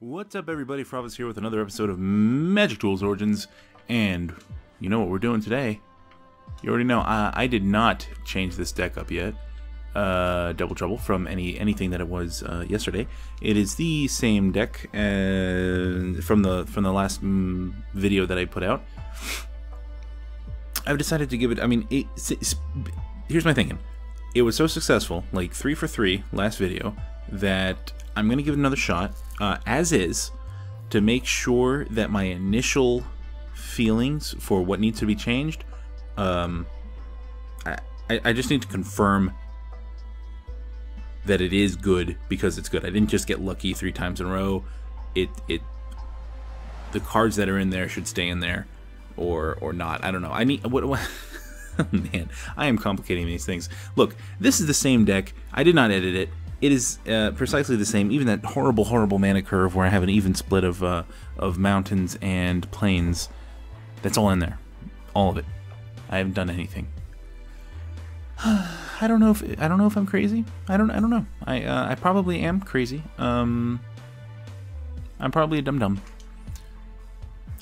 What's up, everybody? Frovis here with another episode of Magic Tools Origins, and you know what we're doing today. You already know, I did not change this deck up yet. Double Trouble from anything that it was yesterday. It is the same deck from the last video that I put out. I've decided to give it, here's my thinking. It was so successful, like 3 for 3 last video, that I'm going to give it another shot, as is, to make sure that my initial feelings for what needs to be changed, I just need to confirm that it is good because it's good. I didn't just get lucky 3 times in a row. The cards that are in there should stay in there, or not. I don't know. I need what man, I am complicating these things. Look, this is the same deck. I did not edit it. It is precisely the same. Even that horrible mana curve where I have an even split of mountains and plains. That's all in there, all of it. I haven't done anything. I don't know if I'm crazy. I don't know. I probably am crazy. I'm probably a dum-dum.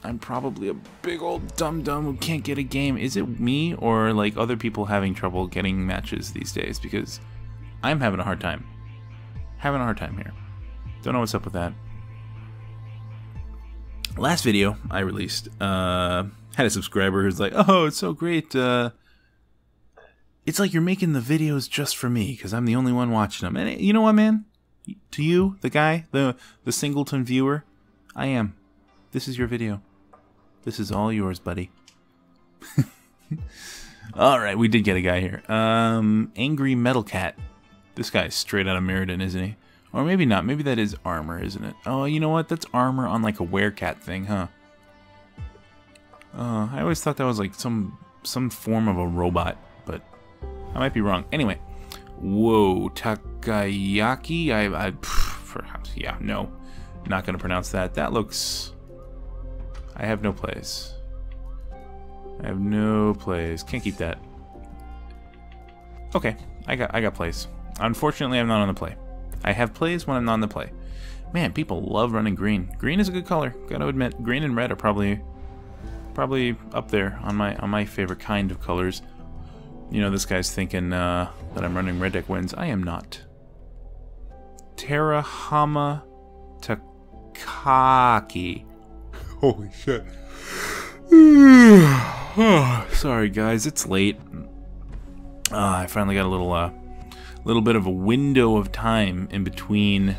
I'm probably a big old dum-dum who can't get a game. Is it me or like other people having trouble getting matches these days? Because I'm having a hard time. Having a hard time here. Don't know what's up with that. Last video I released had a subscriber who's like, "Oh, it's so great. It's like you're making the videos just for me because I'm the only one watching them." And you know what, man? To you, the guy, the singleton viewer, I am. This is your video. This is all yours, buddy. All right, we did get a guy here. Angry Metal Cat. This guy's straight out of Mirrodin, isn't he? Or maybe not. Maybe that is armor, isn't it? Oh, you know what? That's armor on like a werecat thing, huh? I always thought that was like some form of a robot, but I might be wrong. Anyway, whoa, Takayaki. I perhaps, yeah, no, not gonna pronounce that. That looks. I have no plays. I have no plays. Can't keep that. Okay, I got plays. Unfortunately, I'm not on the play. I have plays when I'm not on the play. Man, people love running green. Green is a good color. Gotta admit, green and red are probably up there on my favorite kind of colors. You know, this guy's thinking that I'm running red deck wins. I am not. Terahama Takaki. Holy shit. Oh, sorry guys, it's late. I finally got a little bit of a window of time in between.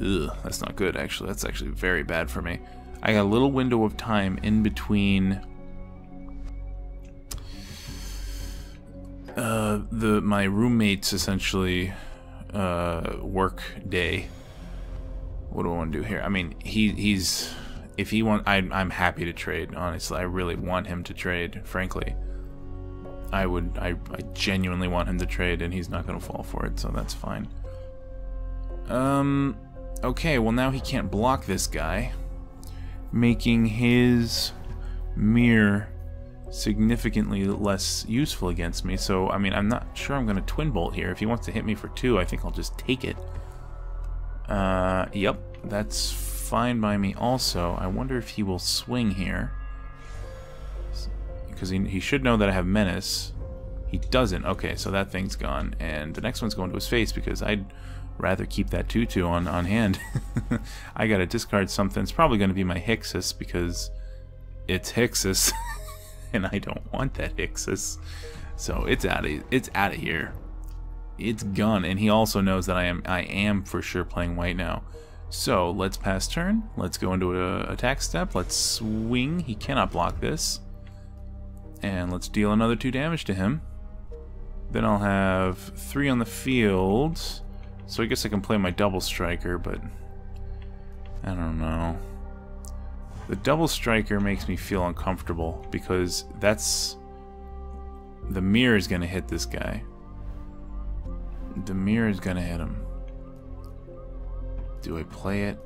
Ugh, that's not good actually. That's actually very bad for me. I got a little window of time in between my roommate's essentially work day. What do I want to do here? I mean, he's if he wants, I'm happy to trade. Honestly, I really want him to trade. Frankly, I genuinely want him to trade, and he's not going to fall for it, so that's fine. Okay. Well, now he can't block this guy, making his mirror significantly less useful against me. So, I mean, I'm not sure I'm going to twin bolt here. If he wants to hit me for 2, I think I'll just take it. Yep, that's fine by me also. I wonder if he will swing here. Because he should know that I have Menace. He doesn't. Okay, so that thing's gone. And the next one's going to his face because I'd rather keep that 2/2 on hand. I gotta discard something. It's probably going to be my Hyksos because it's Hyksos. And I don't want that Hyksos. So it's out of here. It's gone, and he also knows that I am for sure playing white now. So let's pass turn. Let's go into an attack step. Let's swing. He cannot block this, and let's deal another 2 damage to him. Then I'll have 3 on the field, so I guess I can play my double striker, but I don't know. The double striker makes me feel uncomfortable because that's the mirror is going to hit this guy. The mirror is gonna hit him. Do I play it?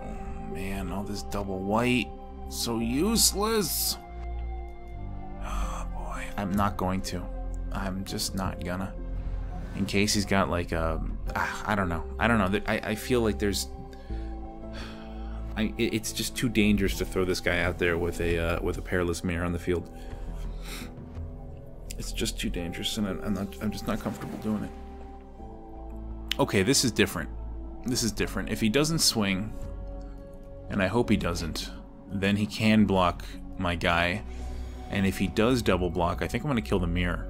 Oh man, all this double white. So useless. Oh boy. I'm not going to. I'm just not gonna. In case he's got like I don't know. I don't know. I feel like there's... it's just too dangerous to throw this guy out there with a Perilous Mirror on the field. It's just too dangerous, and I'm just not comfortable doing it. Okay, this is different. This is different. If he doesn't swing, and I hope he doesn't, then he can block my guy. And if he does double block, I think I'm going to kill the mirror.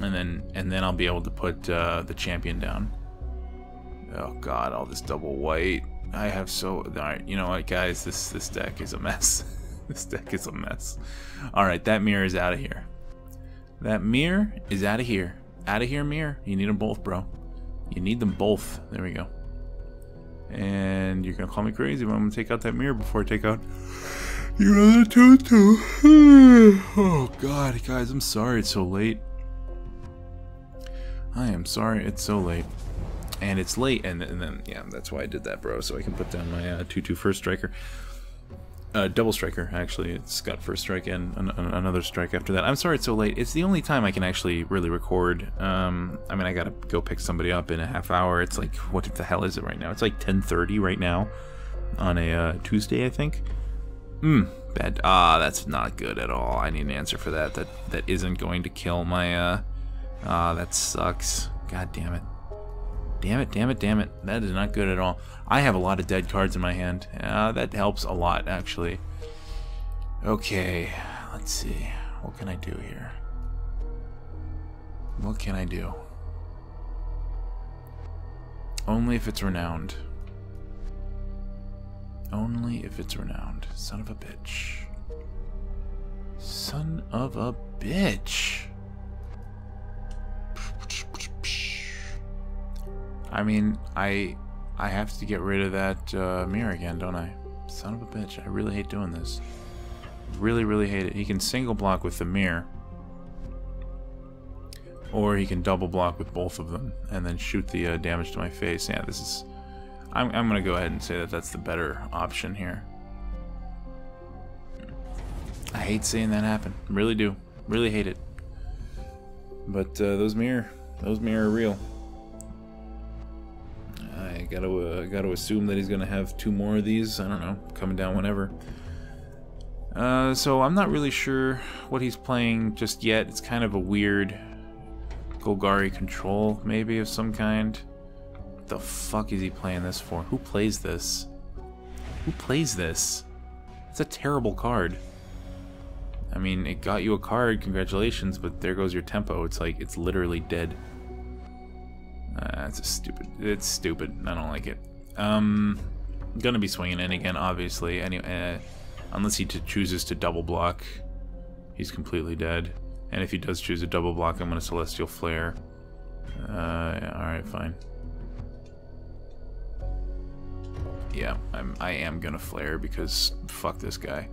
And then I'll be able to put the champion down. Oh God, all this double white. I have so... Alright, you know what, guys? This deck is a mess. This deck is a mess. Alright, that mirror is out of here. That mirror is out of here. Out of here, mirror. You need them both, bro. You need them both. There we go. And you're going to call me crazy, but I'm going to take out that mirror before I take out... your other two. Oh, God, guys, I'm sorry it's so late. I am sorry it's so late. And it's late, and then yeah, that's why I did that, bro, so I can put down my 2/2 first striker. Double striker, actually. It's got first strike and another strike after that. I'm sorry it's so late. It's the only time I can actually really record. I mean, I gotta go pick somebody up in a half hour. It's like, what the hell is it right now? It's like 10:30 right now on a Tuesday, I think. Bad. Ah, that's not good at all. I need an answer for that. That isn't going to kill my, that sucks. God damn it. Damn it, damn it, damn it. That is not good at all. I have a lot of dead cards in my hand. That helps a lot, actually. Okay, let's see. What can I do here? What can I do? Only if it's renowned. Only if it's renowned. Son of a bitch. Son of a bitch. I mean, I have to get rid of that mirror again, don't I? Son of a bitch, I really hate doing this. Really, really hate it. He can single block with the mirror. Or he can double block with both of them and then shoot the damage to my face. Yeah, this is... I'm going to go ahead and say that that's the better option here. I hate seeing that happen. Really do. Really hate it. But those mirror are real. I got to assume that he's going to have two more of these. I don't know, coming down whenever. So I'm not really sure what he's playing just yet. It's kind of a weird Golgari control, maybe, of some kind. What the fuck is he playing this for? Who plays this? Who plays this? It's a terrible card. I mean, it got you a card, congratulations, but there goes your tempo. It's like, it's literally dead. It's stupid. I don't like it. Gonna be swinging in again, obviously. Anyway, unless he chooses to double block, he's completely dead. And if he does choose a double block, I'm gonna Celestial Flare. Alright, fine. Yeah, I am gonna flare because fuck this guy.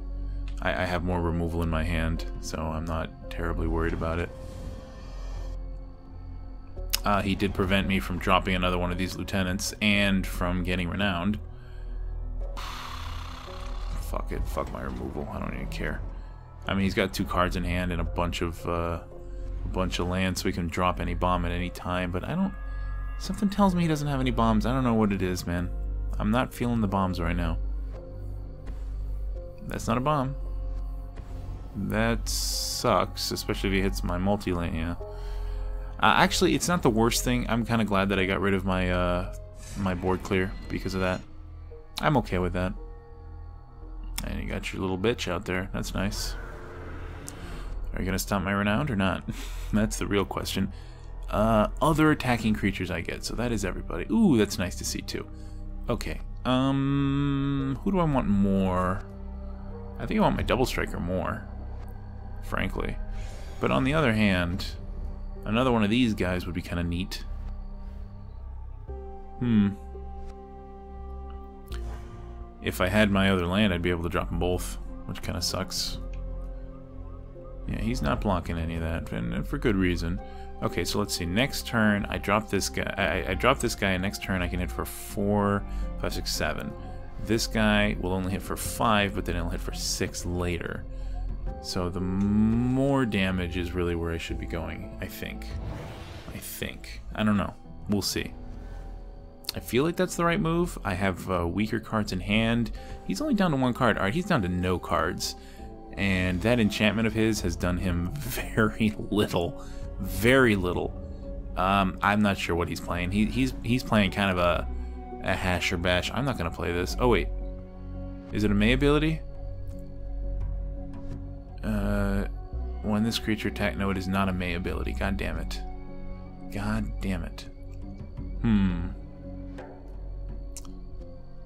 I have more removal in my hand, so I'm not terribly worried about it. He did prevent me from dropping another one of these lieutenants and from getting renowned. Fuck it. Fuck my removal. I don't even care. I mean, he's got two cards in hand and a bunch of land, so he can drop any bomb at any time, but I don't... Something tells me he doesn't have any bombs. I don't know what it is, man. I'm not feeling the bombs right now. That's not a bomb. That sucks, especially if he hits my multi-land, yeah. Actually, it's not the worst thing. I'm kind of glad that I got rid of my my board clear because of that. I'm okay with that. And you got your little bitch out there. That's nice. Are you going to stop my renowned or not? That's the real question. Other attacking creatures I get, so that is everybody. Ooh, that's nice to see too. Okay. Who do I want more? I think I want my double striker more, frankly. But on the other hand... another one of these guys would be kind of neat. If I had my other land, I'd be able to drop them both, which kind of sucks. Yeah, he's not blocking any of that, and for good reason. Okay, so let's see. Next turn, I drop this guy. I drop this guy, and next turn I can hit for 4, 5, 6, 7. This guy will only hit for 5, but then it'll hit for 6 later. So the more damage is really where I should be going, I think. I don't know. We'll see. I feel like that's the right move. I have weaker cards in hand. He's only down to one card. Alright, he's down to no cards. And that enchantment of his has done him very little. Very little. I'm not sure what he's playing. He's playing kind of a hash or bash. I'm not going to play this. Oh, wait. Is it a May ability? When this creature attack... No, it is not a May ability. God damn it. God damn it. Hmm.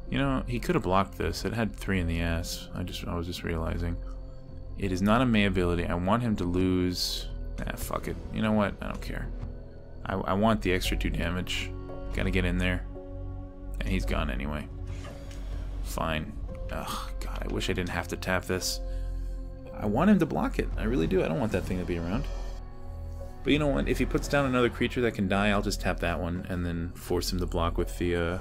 You know, he could have blocked this. It had 3 in the ass. I was just realizing. It is not a May ability. I want him to lose... Ah, fuck it. You know what? I don't care. I want the extra 2 damage. Gotta get in there. And he's gone anyway. Fine. Ugh, God, I wish I didn't have to tap this. I want him to block it. I really do. I don't want that thing to be around. But you know what? If he puts down another creature that can die, I'll just tap that one and then force him to block with the...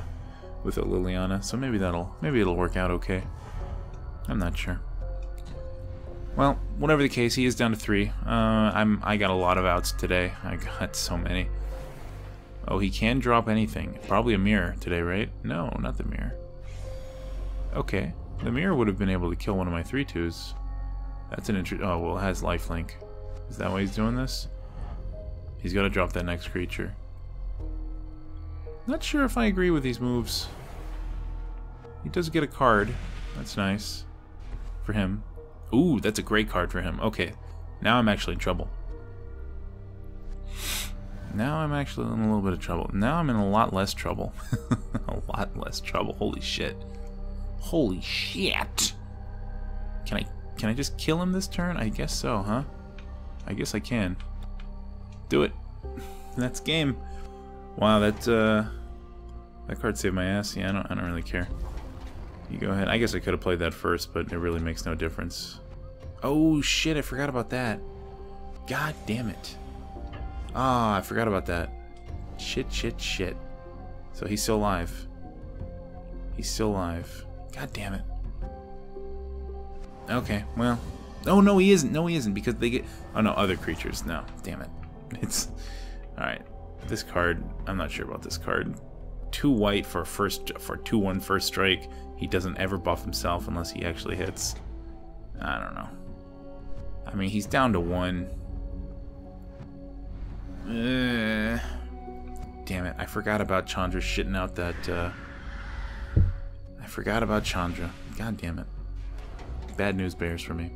with a Liliana, so maybe it'll work out okay. I'm not sure. Well, whatever the case, he is down to 3. I got a lot of outs today. I got so many. Oh, he can drop anything. Probably a mirror today, right? No, not the mirror. Okay, the mirror would have been able to kill one of my 3/2s. That's an interesting. Oh well, it has lifelink. Is that why he's doing this? He's got to drop that next creature. Not sure if I agree with these moves. He does get a card. That's nice. For him. Ooh, that's a great card for him. Okay. Now I'm actually in trouble. Now I'm actually in a little bit of trouble. Now I'm in a lot less trouble. A lot less trouble. Holy shit. Holy shit! Can I just kill him this turn? I guess so, huh? I guess I can. Do it. That's game. Wow, that card saved my ass. Yeah, I don't really care. You go ahead. I guess I could have played that first, but it really makes no difference. Oh shit, I forgot about that. God damn it. Ah, I forgot about that. Shit. So he's still alive. God damn it. Okay, well. Oh no, he isn't. Because they get. Oh no, other creatures. No, damn it. It's all right. This card, I'm not sure about this card. 2 white for 2/1 first strike. He doesn't ever buff himself unless he actually hits. I don't know. I mean, he's down to 1. Damn it! I forgot about Chandra shitting out that. I forgot about Chandra. God damn it! Bad news bears for me.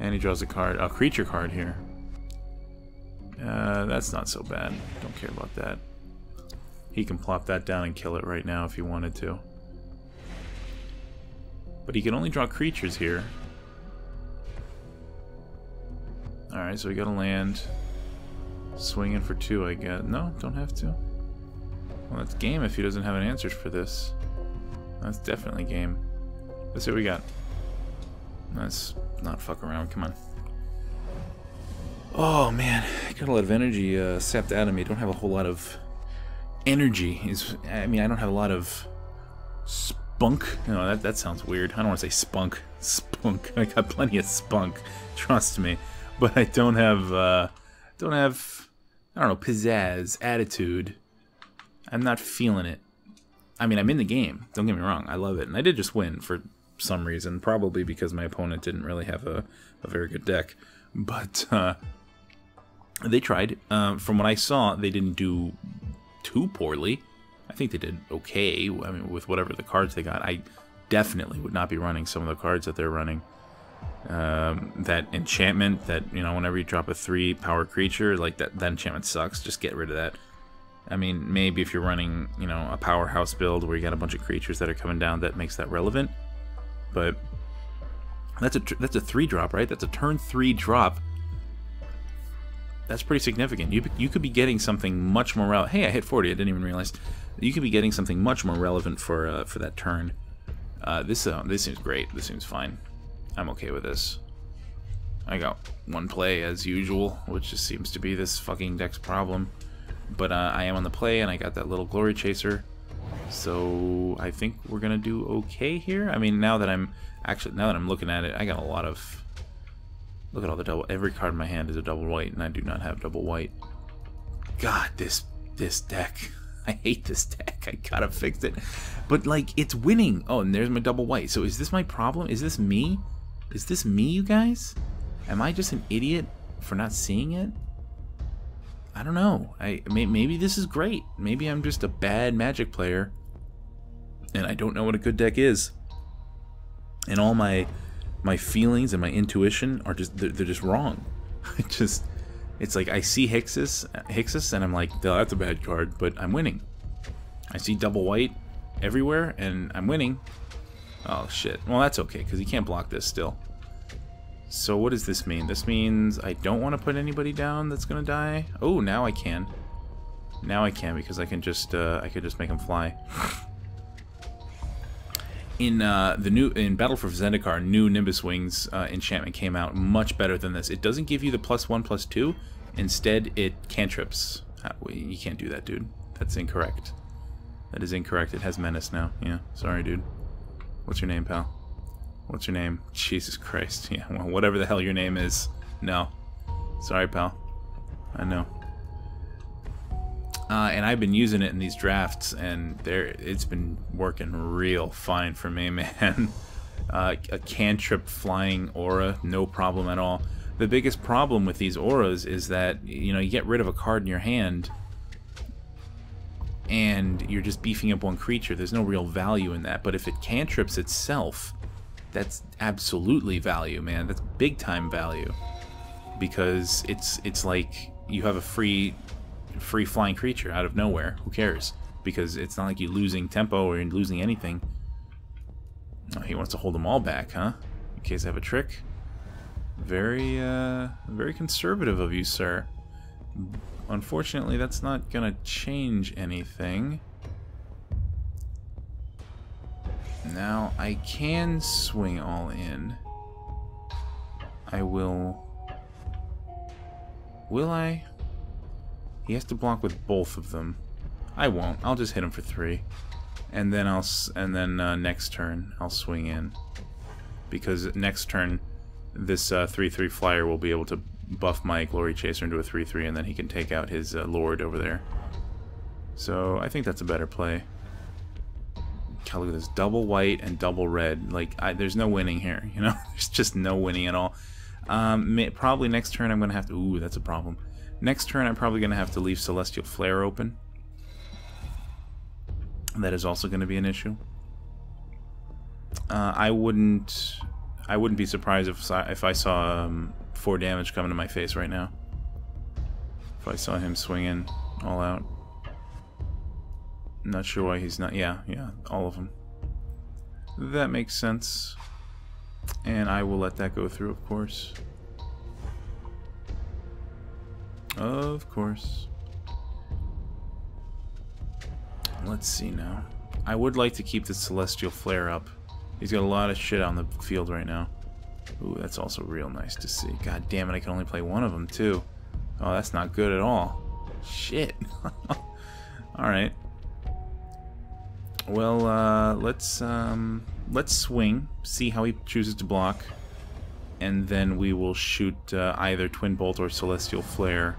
And he draws a card, a creature card here. That's not so bad. Don't care about that. He can plop that down and kill it right now if he wanted to. But he can only draw creatures here. Alright, so we gotta land. Swinging for 2, I guess. No, don't have to. Well, that's game if he doesn't have an answer for this. That's definitely game. Let's see what we got. Let's not fuck around. Come on. Oh man, I got a lot of energy sapped out of me. I don't have a whole lot of energy. I don't have a lot of spunk. No, that sounds weird. I don't want to say spunk. Spunk. I got plenty of spunk. Trust me. But I don't have. I don't know. Pizzazz, attitude. I'm not feeling it. I mean, I'm in the game. Don't get me wrong. I love it, and I did just win for some reason. Probably because my opponent didn't really have a very good deck. But they tried. From what I saw, they didn't do too poorly. I think they did okay. I mean, with whatever the cards they got, I definitely would not be running some of the cards that they're running. That enchantment, that whenever you drop a 3-power creature, like that enchantment sucks. Just get rid of that. I mean, maybe if you're running, a powerhouse build where you got a bunch of creatures that are coming down, that makes that relevant. But that's a 3-drop, right? That's a turn 3 drop. That's pretty significant. You could be getting something much more relevant. Hey, I hit 40. I didn't even realize. You could be getting something much more relevant for that turn. This seems great. This seems fine. I'm okay with this. I got 1 play as usual, which just seems to be this fucking deck's problem. But I am on the play, and I got that little glory chaser. So I think we're gonna do okay here. I mean, now that I'm looking at it, I got a lot of. Look at all the double. Every card in my hand is a double white, and I do not have double white. God, this this deck. I hate this deck. I gotta fix it. But, like, it's winning. Oh, and there's my double white. So is this my problem? Is this me? Is this me, you guys? Am I just an idiot for not seeing it? I don't know. Maybe this is great. Maybe I'm just a bad Magic player, and I don't know what a good deck is. And all my feelings and my intuition are just, they're just wrong. It's like I see Hixis, and I'm like, oh, that's a bad card, but I'm winning. I see double white everywhere, and I'm winning. Oh shit. Well, that's okay, because he can't block this still. So what does this mean? This means I don't want to put anybody down that's gonna die. Oh, now I can. Now I can, because I can just I could just make him fly. In Battle for Zendikar, new Nimbus Wings enchantment came out, much better than this. It doesn't give you the +1/+2. Instead, it cantrips. You can't do that, dude. That's incorrect. That is incorrect. It has Menace now. Yeah, sorry, dude. What's your name, pal? What's your name? Jesus Christ. Yeah, well, whatever the hell your name is. No. Sorry, pal. I know. And I've been using it in these drafts, and it's been working real fine for me, man. A cantrip flying aura, no problem at all. The biggest problem with these auras is that, you know, you get rid of a card in your hand, and you're just beefing up one creature. There's no real value in that. But if it cantrips itself, that's absolutely value, man. That's big time value, because it's like you have a free flying creature out of nowhere. Who cares? Because it's not like you're losing tempo or you're losing anything. Oh, he wants to hold them all back, huh? In case I have a trick. Very, very conservative of you, sir. Unfortunately, that's not gonna change anything. Now I can swing all in. I will. Will I? He has to block with both of them. I won't. I'll just hit him for 3, and then next turn I'll swing in, because next turn this 3/3 flyer will be able to buff my Glory Chaser into a 3/3, and then he can take out his Lord over there. So I think that's a better play. God, look at this, double white and double red. Like, there's no winning here. You know, there's just no winning at all. Probably next turn I'm gonna have to. Ooh, that's a problem. Next turn, I'm probably going to have to leave Celestial Flare open. That is also going to be an issue. I wouldn't be surprised if I saw 4 damage coming to my face right now. If I saw him swinging all out. Not sure why he's not. Yeah, all of them. That makes sense. And I will let that go through, of course. Of course. Let's see now. I would like to keep the Celestial Flare up. He's got a lot of shit on the field right now. Ooh, that's also real nice to see. God damn it, I can only play one of them too. Oh, that's not good at all. Shit. Alright. Well, let's swing, see how he chooses to block. And then we will shoot either Twin Bolt or Celestial Flare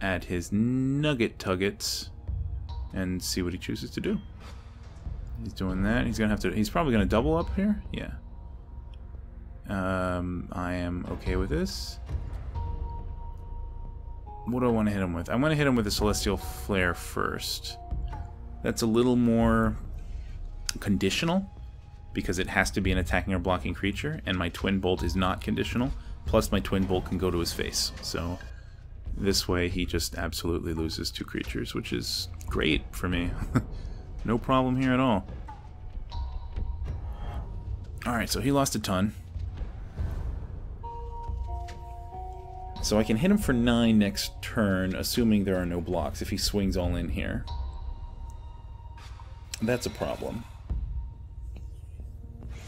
at his Nugget Tuggets and see what he chooses to do. He's doing that. He's gonna have to. He's probably gonna double up here. Yeah. I am okay with this. What do I want to hit him with? I want to hit him with a Celestial Flare first. That's a little more conditional, because it has to be an attacking or blocking creature, and my Twin Bolt is not conditional, plus my Twin Bolt can go to his face. So this way he just absolutely loses 2 creatures, which is great for me. No problem here at all. Alright, so he lost a ton. So I can hit him for 9 next turn, assuming there are no blocks, if he swings all in here. That's a problem.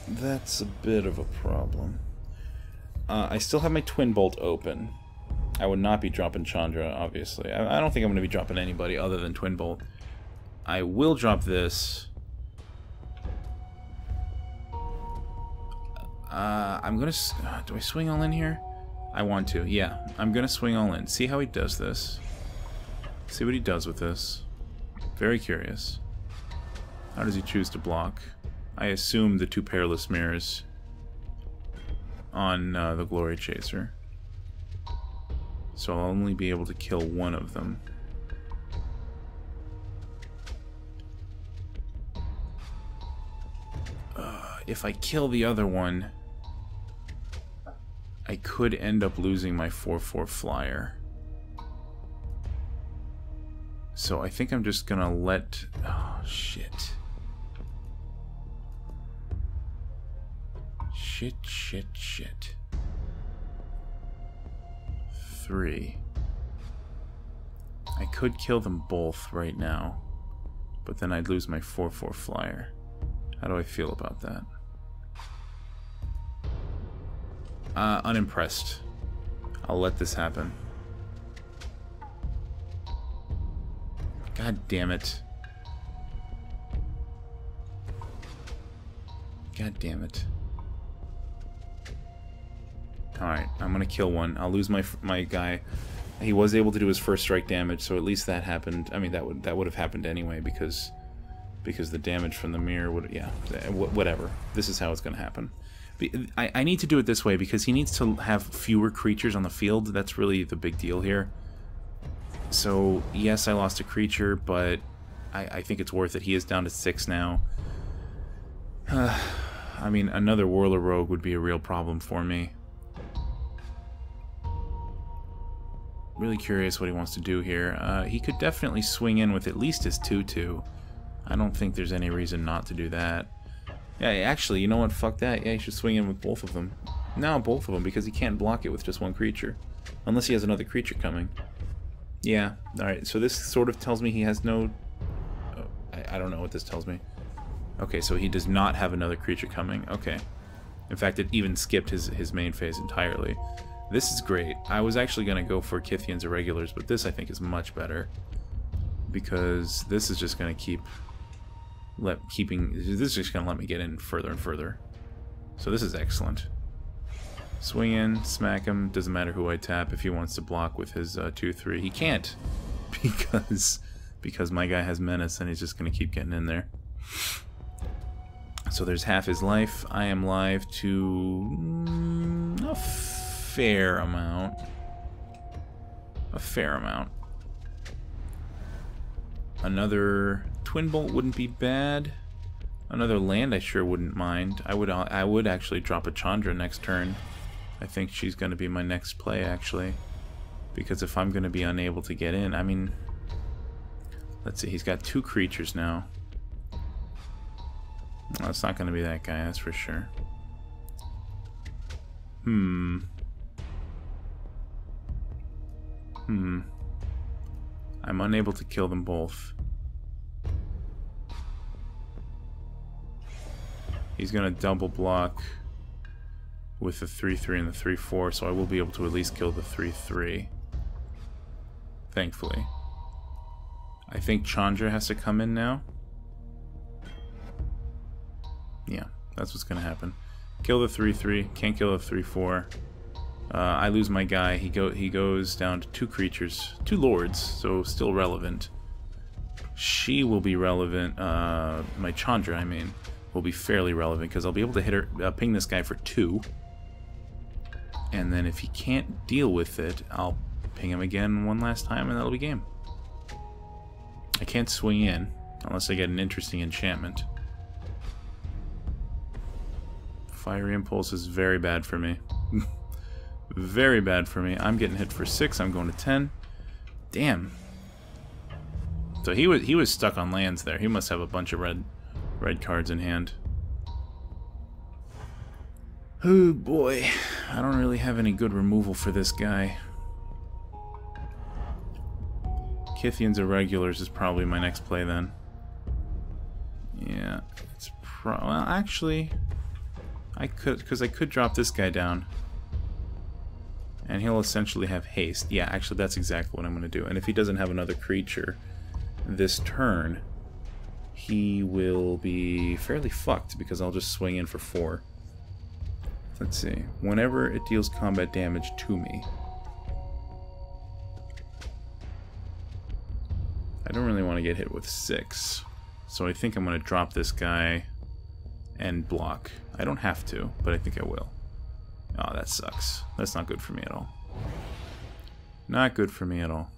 That's a bit of a problem. I still have my Twin Bolt open. I would not be dropping Chandra, obviously. I don't think I'm going to be dropping anybody other than Twin Bolt. I will drop this. I'm going to... do I swing all in here? I want to, yeah. I'm going to swing all in. See how he does this. See what he does with this. Very curious. How does he choose to block? I assume the two Perilous Mirrors on the Glory Chaser. So I'll only be able to kill one of them. If I kill the other one, I could end up losing my 4-4 flyer. So I think I'm just gonna let... Oh, shit. Shit, shit, shit. 3. I could kill them both right now, but then I'd lose my 4-4 flyer. How do I feel about that? Unimpressed. I'll let this happen. God damn it. God damn it. Alright, I'm gonna kill one. I'll lose my guy. He was able to do his first strike damage, so at least that happened. I mean, that would have happened anyway because the damage from the mirror would... Yeah, whatever. This is how it's going to happen. I need to do it this way because he needs to have fewer creatures on the field. That's really the big deal here. So, yes, I lost a creature, but I think it's worth it. He is down to 6 now. I mean, another Whirler Rogue would be a real problem for me. Really curious what he wants to do here. He could definitely swing in with at least his 2-2. I don't think there's any reason not to do that. Yeah, actually, you know what? Fuck that. Yeah, you should swing in with both of them. No, both of them, because he can't block it with just one creature. Unless he has another creature coming. Yeah, alright, so this sort of tells me he has no... Oh, I don't know what this tells me. Okay, so he does not have another creature coming. Okay. In fact, it even skipped his main phase entirely. This is great. I was actually going to go for Kithian's Irregulars, but this, I think, is much better. Because this is just going to keep... this is just gonna let me get in further and further. So this is excellent. Swing in, smack him, doesn't matter who I tap. If he wants to block with his 2-3, he can't because my guy has Menace and he's just gonna keep getting in there. So there's half his life. I am live to a fair amount. A fair amount. Another Twin Bolt wouldn't be bad. Another land I sure wouldn't mind. I would actually drop a Chandra next turn. I think she's going to be my next play, actually. Because if I'm going to be unable to get in, I mean... Let's see, he's got 2 creatures now. Well, it's not going to be that guy, that's for sure. I'm unable to kill them both. He's going to double block with the 3-3 and the 3-4, so I will be able to at least kill the 3-3. Thankfully. I think Chandra has to come in now. Yeah, that's what's going to happen. Kill the 3-3, can't kill the 3-4. I lose my guy. He goes down to 2 creatures, 2 lords, so still relevant. She will be relevant. My Chandra, I mean, will be fairly relevant because I'll be able to hit her, ping this guy for 2, and then if he can't deal with it, I'll ping him again one last time, and that'll be game. I can't swing in unless I get an interesting enchantment. Fiery Impulse is very bad for me. Very bad for me. I'm getting hit for 6. I'm going to 10. Damn. So he was stuck on lands there. He must have a bunch of red cards in hand. Oh boy. I don't really have any good removal for this guy. Kithian's Irregulars is probably my next play then. Yeah, it's well actually I could, because I could drop this guy down. And he'll essentially have haste. Yeah, actually, that's exactly what I'm going to do. And if he doesn't have another creature this turn, he will be fairly fucked because I'll just swing in for 4. Let's see. Whenever it deals combat damage to me. I don't really want to get hit with 6. So I think I'm going to drop this guy and block. I don't have to, but I think I will. Oh, that sucks. That's not good for me at all. Not good for me at all.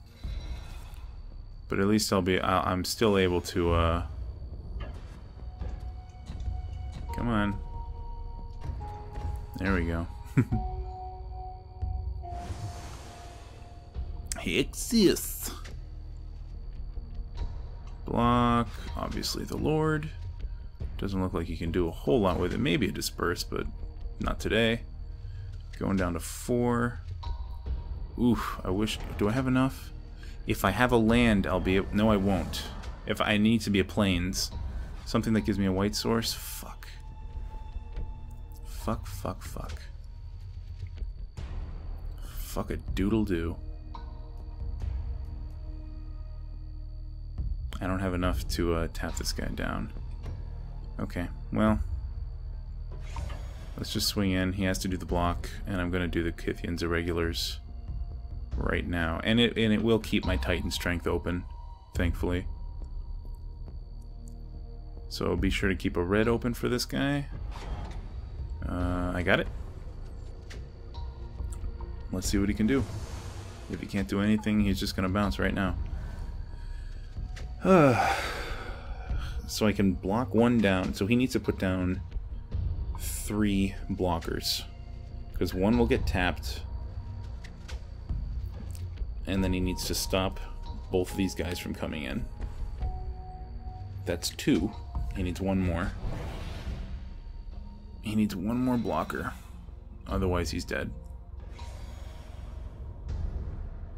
But at least I'm still able to, Come on. There we go. Hexis. Block. Obviously the Lord. Doesn't look like you can do a whole lot with it. Maybe a disperse, but not today. Going down to 4. Oof, I wish... Do I have enough? If I have a land, I'll be... No, I won't. If I need to be a plains. Something that gives me a white source? Fuck. Fuck, fuck, fuck. Fuck a doodle-doo. I don't have enough to tap this guy down. Okay, well... Let's just swing in. He has to do the block, and I'm going to do the Kithian's Irregulars right now. And it will keep my Titan Strength open, thankfully. So be sure to keep a red open for this guy. I got it. Let's see what he can do. If he can't do anything, he's just going to bounce right now. So I can block one down. So he needs to put down 3 blockers, because one will get tapped, and then he needs to stop both of these guys from coming in. That's 2. He needs one more. He needs one more blocker, otherwise he's dead.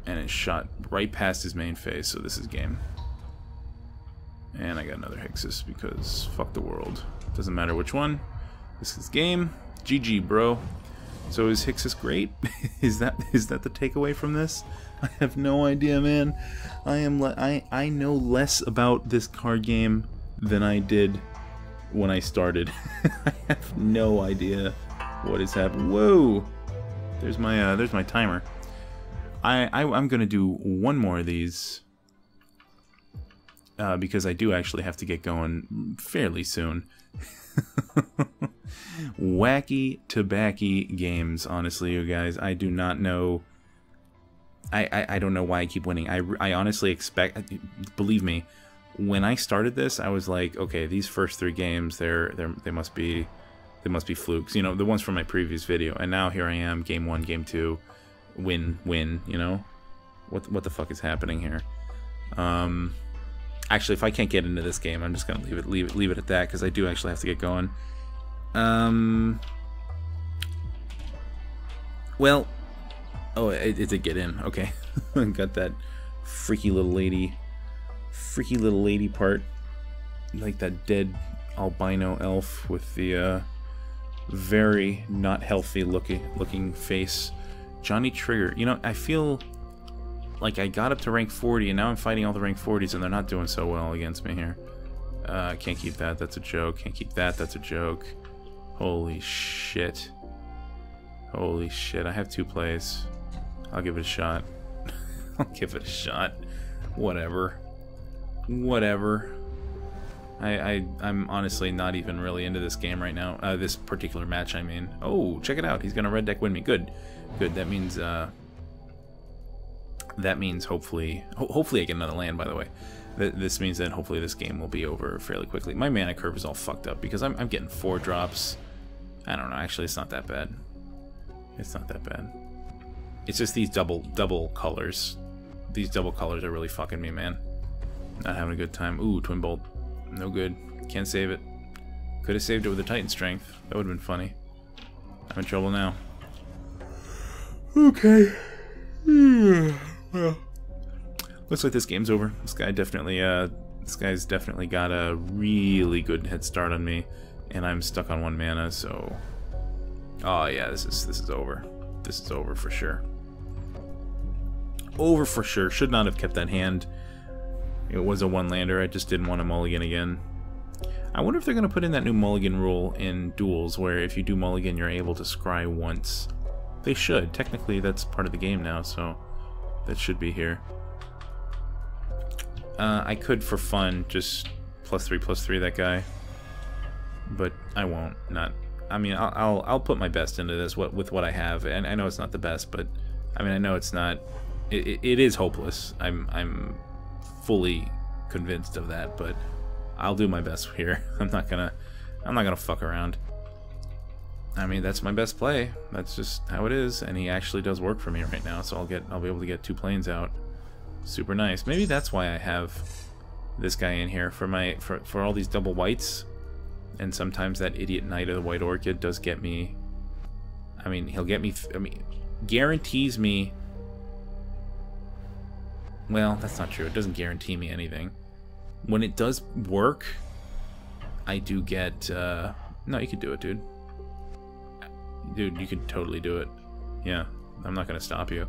And it shot right past his main phase, so this is game. And I got another Hexus because fuck the world. Doesn't matter which one. This is game. GG, bro. So is Hexus great? is that the takeaway from this? I have no idea, man. I know less about this card game than I did when I started. I have no idea what has happened. Whoa! There's my timer. I'm gonna do one more of these because I do actually have to get going fairly soon. Wacky tabacky games, honestly, you guys. I do not know. I don't know why I keep winning. I honestly expect, believe me, when I started this, I was like, okay, these first 3 games, they must be flukes, you know, the ones from my previous video. And now here I am, game 1, game 2, win. You know, what the fuck is happening here? Actually, if I can't get into this game, I'm just gonna leave it at that, because I do actually have to get going. Well, oh, it did get in. Okay, got that freaky little lady part, like that dead albino elf with the very not healthy looking face. Johnny Trigger. You know, I feel. Like, I got up to rank 40, and now I'm fighting all the rank 40s, and they're not doing so well against me here. Can't keep that. That's a joke. Can't keep that. That's a joke. Holy shit. Holy shit. I have 2 plays. I'll give it a shot. I'll give it a shot. Whatever. Whatever. I'm honestly not even really into this game right now. This particular match, I mean. Oh, check it out. He's gonna red deck win me. Good. Good. That means, that means hopefully I get another land, by the way. This means that hopefully this game will be over fairly quickly. My mana curve is all fucked up because I'm getting 4 drops. I don't know. Actually, it's not that bad. It's not that bad. It's just these double colors. These double colors are really fucking me, man. Not having a good time. Ooh, Twin Bolt. No good. Can't save it. Could have saved it with a Titan Strength. That would have been funny. I'm in trouble now. Okay. Well, looks like this game's over. This guy's definitely got a really good head start on me, and I'm stuck on 1 mana. So, oh yeah, this is over. This is over for sure. Over for sure. Should not have kept that hand. It was a 1-lander. I just didn't want to mulligan again. I wonder if they're gonna put in that new mulligan rule in duels, where if you do mulligan, you're able to scry once. They should. Technically, that's part of the game now. So. That should be here. I could for fun just +3/+3 that guy, but I won't. Not. I mean, I'll put my best into this with what I have, and I know it's not the best, but I mean, I know it's not. It is hopeless. I'm fully convinced of that, but I'll do my best here. I'm not gonna fuck around. I mean, that's my best play. That's just how it is, and he actually does work for me right now, so I'll be able to get 2 planes out. Super nice. Maybe that's why I have this guy in here for all these double whites, and sometimes that idiot Knight of the White Orchid does get me. I mean, he'll get me. I mean, guarantees me. Well, that's not true. It doesn't guarantee me anything. When it does work, I do get... no, you could do it, dude. Dude, you could totally do it. Yeah, I'm not going to stop you.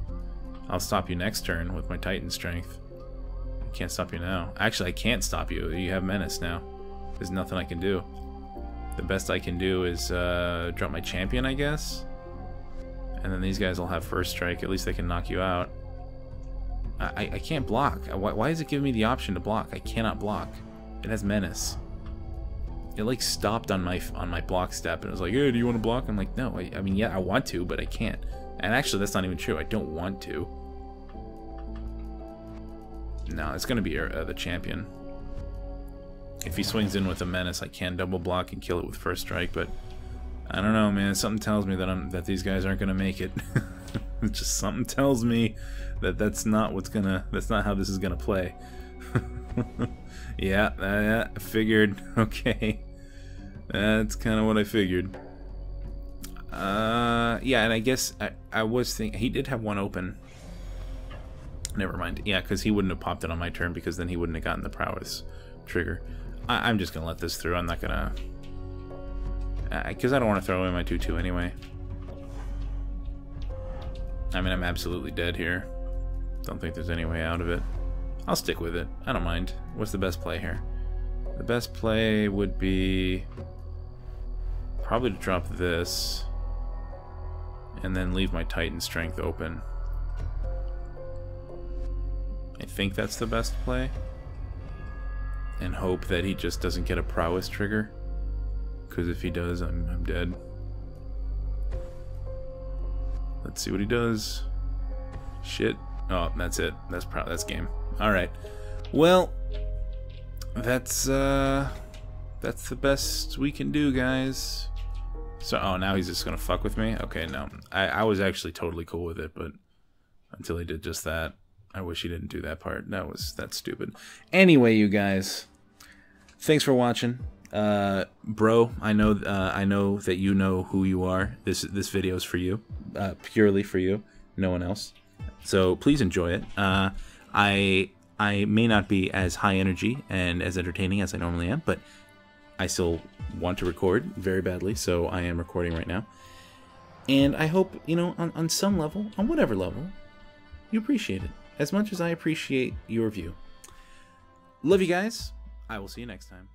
I'll stop you next turn with my Titan Strength. I can't stop you now. Actually, I can't stop you. You have Menace now. There's nothing I can do. The best I can do is drop my champion, I guess. And then these guys will have first strike. At least they can knock you out. I can't block. Why is it giving me the option to block? I cannot block. It has Menace. It like stopped on my block step and it was like, "Hey, do you want to block?" I'm like, "No, I mean, yeah, I want to, but I can't." And actually, that's not even true. I don't want to. No, it's gonna be the champion. If he swings in with a Menace, I can double block and kill it with first strike. But I don't know, man. Something tells me that that these guys aren't gonna make it. Just something tells me that that's not how this is gonna play. Yeah, I figured. Okay, that's kind of what I figured. Yeah, and I guess I was thinking he did have one open. Never mind. Yeah, because he wouldn't have popped it on my turn because then he wouldn't have gotten the prowess trigger. I'm just gonna let this through. I'm not gonna, because I don't want to throw away my 2/2 anyway. I mean, I'm absolutely dead here. Don't think there's any way out of it. I'll stick with it. I don't mind. What's the best play here? The best play would be probably to drop this and then leave my Titan Strength open. I think that's the best play. And hope that he just doesn't get a prowess trigger. Because if he does, I'm dead. Let's see what he does. Shit. Oh, that's it. That's game. All right. Well, that's the best we can do, guys. So, oh, now he's just gonna fuck with me. Okay, no, I was actually totally cool with it, but until he did just that, I wish he didn't do that part. That's stupid. Anyway, you guys, thanks for watching. Bro, I know that you know who you are. This video is for you, purely for you, no one else. So please enjoy it. I may not be as high energy and as entertaining as I normally am, but I still want to record very badly, so I am recording right now. And I hope, you know, on some level, on whatever level, you appreciate it as much as I appreciate your view. Love you guys. I will see you next time.